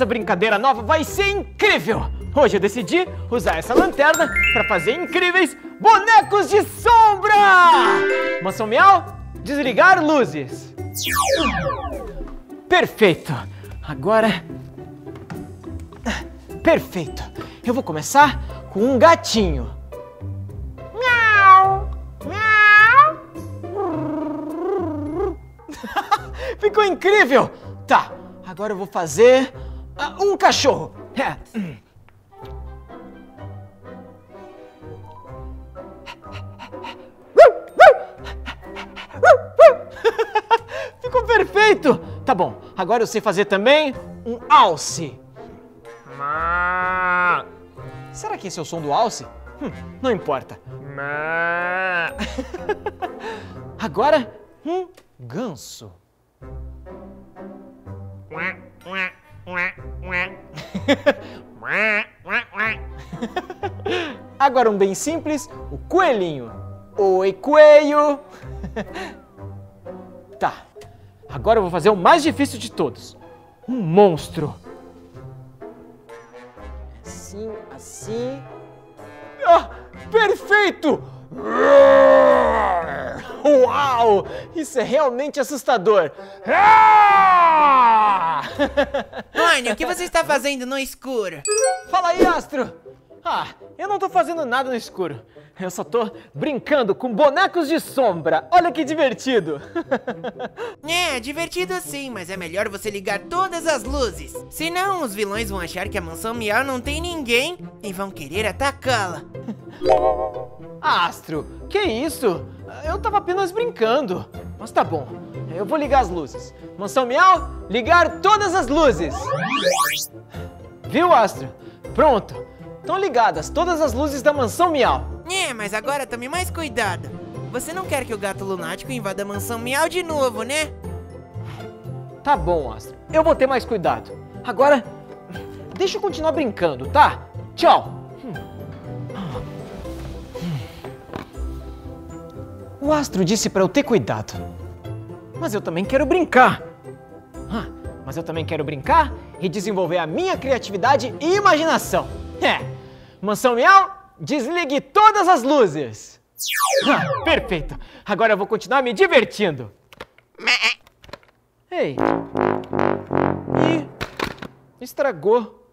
Essa brincadeira nova vai ser incrível! Hoje eu decidi usar essa lanterna para fazer incríveis bonecos de sombra! Mansão Miau, desligar luzes! Perfeito! Agora... perfeito! Eu vou começar com um gatinho. Miau! Miau! Ficou incrível! Tá, agora eu vou fazer um cachorro. Ficou perfeito! Tá bom, agora eu sei fazer também um alce. Será que esse é o som do alce? Não importa. Agora, um ganso. Agora um bem simples, o coelhinho. Oi, coelho! Tá, agora eu vou fazer o mais difícil de todos. Um monstro. Assim, assim... ah, perfeito! Uau! Isso é realmente assustador! Mônio, o que você está fazendo no escuro? Fala aí, Astro! Ah, eu não tô fazendo nada no escuro. Eu só tô brincando com bonecos de sombra. Olha que divertido! É, divertido sim, mas é melhor você ligar todas as luzes. Senão os vilões vão achar que a Mansão Miau não tem ninguém e vão querer atacá-la. Astro, que isso? Eu tava apenas brincando. Mas tá bom, eu vou ligar as luzes. Mansão Miau, ligar todas as luzes. Viu, Astro? Pronto. Estão ligadas todas as luzes da Mansão Miau. É, mas agora tome mais cuidado. Você não quer que o Gato Lunático invada a Mansão Miau de novo, né? Tá bom, Astro. Eu vou ter mais cuidado. Agora, deixa eu continuar brincando, tá? Tchau. O Astro disse pra eu ter cuidado. Mas eu também quero brincar. Mas eu também quero brincar e desenvolver a minha criatividade e imaginação. É, Mansão Miau, desligue todas as luzes. Perfeito. Agora eu vou continuar me divertindo. Ei. Ih, estragou.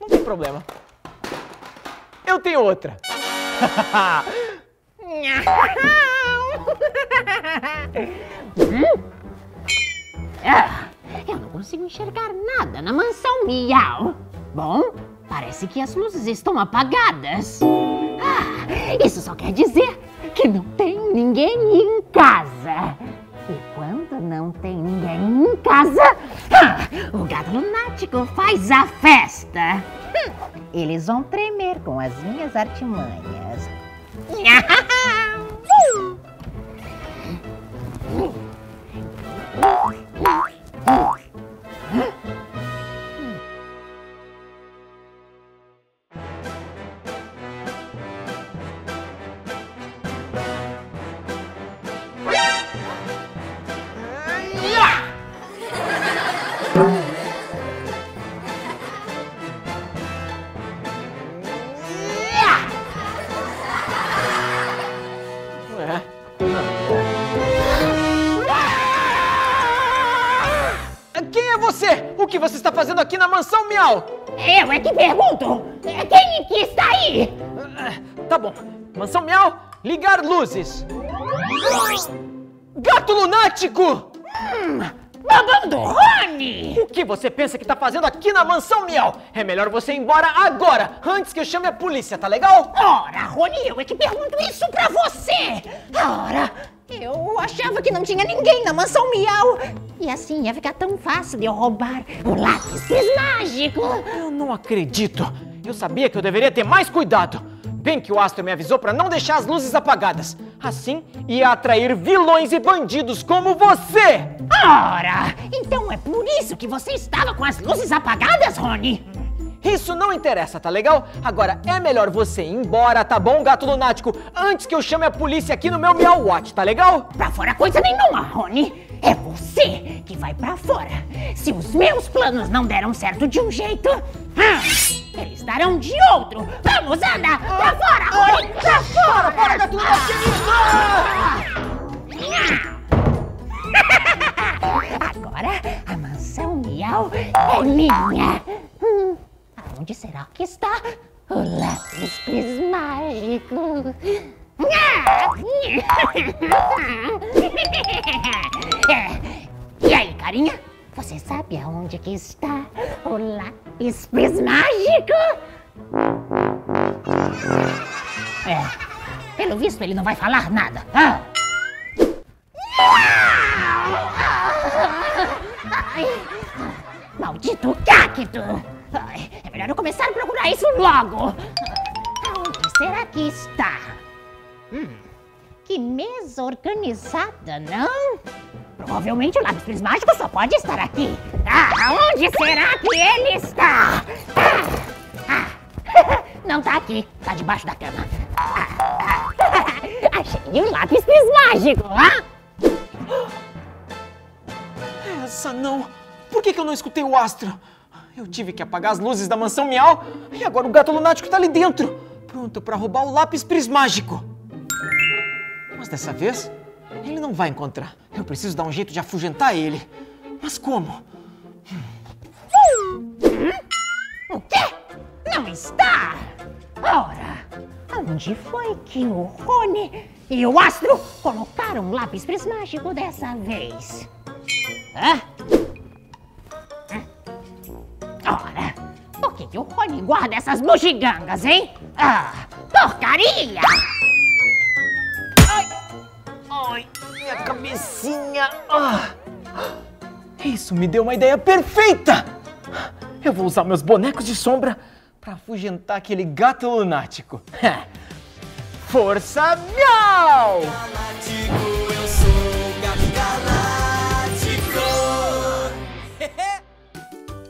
Não tem problema. Eu tenho outra. Eu não consigo enxergar nada na Mansão Miau. Bom... parece que as luzes estão apagadas. Isso só quer dizer que não tem ninguém em casa. E quando não tem ninguém em casa, o Gato Lunático faz a festa. Eles vão tremer com as minhas artimanhas. O que você está fazendo aqui na Mansão Miau? Eu é que pergunto! Quem que está aí? Tá bom. Mansão Miau, ligar luzes. Gato Lunático! Abandone! O que você pensa que está fazendo aqui na Mansão Miau? É melhor você ir embora agora, antes que eu chame a polícia, tá legal? Ora, Rony, eu é que pergunto isso pra você! Ora, eu achava que não tinha ninguém na Mansão Miau. E assim ia ficar tão fácil de eu roubar o lápis prismágico. Eu não acredito. Eu sabia que eu deveria ter mais cuidado. Bem que o Astro me avisou pra não deixar as luzes apagadas. Assim ia atrair vilões e bandidos como você. Ora, então é por isso que você estava com as luzes apagadas, Rony? Isso não interessa, tá legal? Agora é melhor você ir embora, tá bom, Gato Lunático? Antes que eu chame a polícia aqui no meu Meow Watch, tá legal? Pra fora coisa nenhuma, Rony. É você que vai pra fora. Se os meus planos não deram certo de um jeito, eles darão de outro. Vamos, anda! Pra fora, Rory! Pra fora! Para, Gato Lunático! Agora a mansão Miau é minha. Aonde será que está o lápis prismágico? E aí, carinha? Você sabe aonde que está o lápis prismágico? É, pelo visto ele não vai falar nada. Ai, maldito cacto! Ai, é melhor eu começar a procurar isso logo! Onde será que está? Que mesa organizada, não? Provavelmente o lápis prismágico só pode estar aqui! Onde será que ele está? Não tá aqui, tá debaixo da cama! Achei o lápis prismágico! Essa não! Por que eu não escutei o Astro? Eu tive que apagar as luzes da mansão Miau e agora o gato lunático tá ali dentro, pronto pra roubar o lápis prismágico. Mas dessa vez, ele não vai encontrar. Eu preciso dar um jeito de afugentar ele. Mas como? O quê? Não está? Ora, onde foi que o Rony e o Astro colocaram o lápis prismágico dessa vez? Ora, por que o Rony guarda essas bugigangas, hein? Porcaria! Ai! Ai, minha cabecinha! Isso me deu uma ideia perfeita! Eu vou usar meus bonecos de sombra pra afugentar aquele gato lunático. Força, Miau!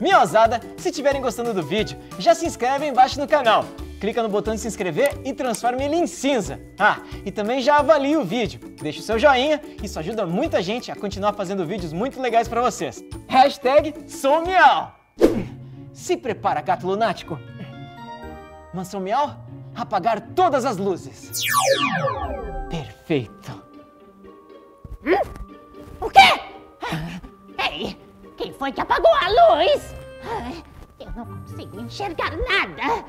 Miauzada, se estiverem gostando do vídeo, já se inscreve aí embaixo no canal. Clica no botão de se inscrever e transforma ele em cinza. E também já avalie o vídeo. Deixa o seu joinha, isso ajuda muita gente a continuar fazendo vídeos muito legais pra vocês. Hashtag Sou Miau. Se prepara, gato lunático. Mansão Miau, apagar todas as luzes. Perfeito. O quê? Ei! Quem foi que apagou a luz? Eu não consigo enxergar nada.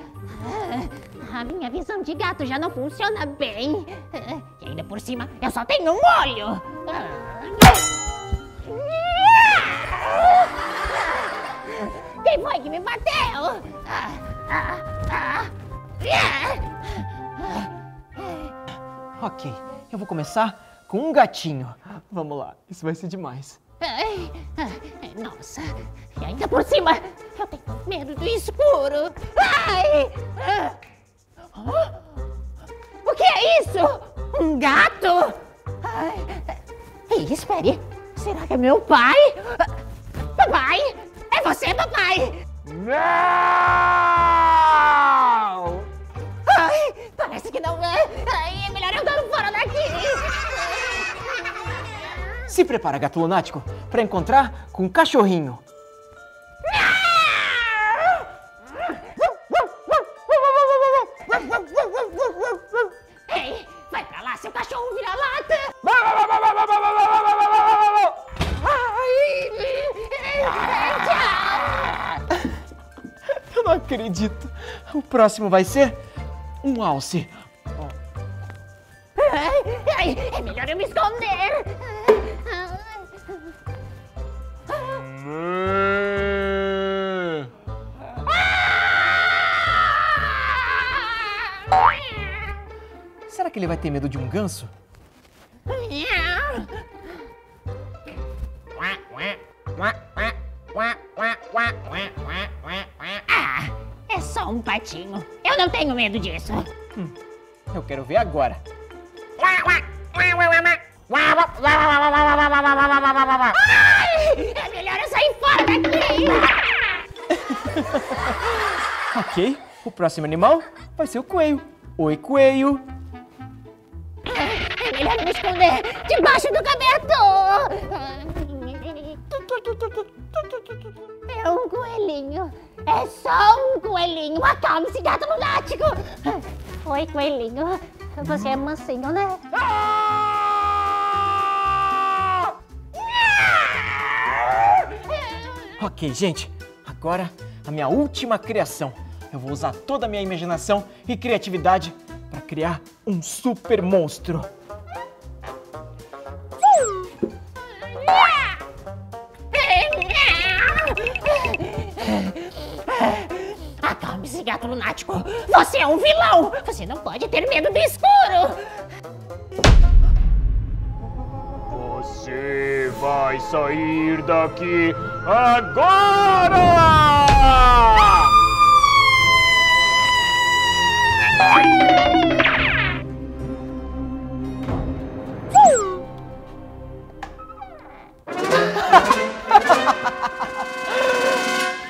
A minha visão de gato já não funciona bem. E ainda por cima, eu só tenho um olho. Quem foi que me bateu? Ok, eu vou começar com um gatinho. Vamos lá, isso vai ser demais. Nossa, e ainda por cima, eu tenho medo do escuro. O que é isso? Um gato? Espere, será que é meu pai? Papai, é você, papai? Não! Parece que não é. É melhor eu dar fora daqui. Se prepara, gato lunático, para encontrar com um cachorrinho. Ei, vai pra lá, seu cachorro vira-lata! Eu não acredito. O próximo vai ser um alce. É melhor eu me esconder. Será que ele vai ter medo de um ganso? É só um patinho. Eu não tenho medo disso. Eu quero ver agora. Ai, é melhor eu sair fora daqui. Ok, o próximo animal vai ser o coelho. Oi, coelho. É melhor eu me esconder debaixo do cobertor. É só um coelhinho, acalme-se, gato lunático! Oi, coelhinho, você é mansinho, né? Ok, gente, agora a minha última criação. Eu vou usar toda a minha imaginação e criatividade para criar um super monstro. Acalme-se, gato lunático! Você é um vilão! Você não pode ter medo do escuro! Você vai sair daqui agora!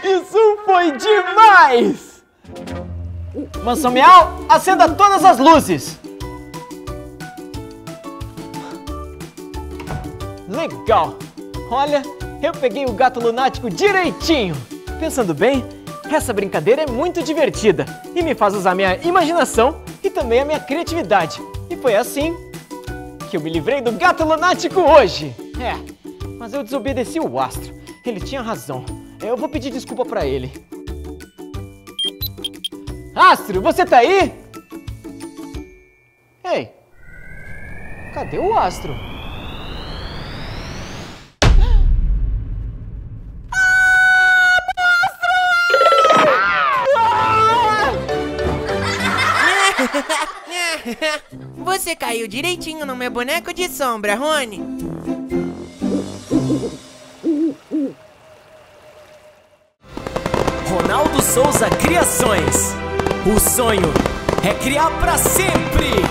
Isso foi demais! Mansão Miau, acenda todas as luzes! Legal! Olha, eu peguei o gato lunático direitinho! Pensando bem, essa brincadeira é muito divertida e me faz usar minha imaginação e também a minha criatividade. E foi assim que eu me livrei do gato lunático hoje! É, mas eu desobedeci o Astro. Ele tinha razão. Eu vou pedir desculpa pra ele. Astro, você tá aí? Ei! Cadê o Astro? Você caiu direitinho no meu boneco de sombra, Rony. Ronaldo Souza Criações. O sonho é criar pra sempre.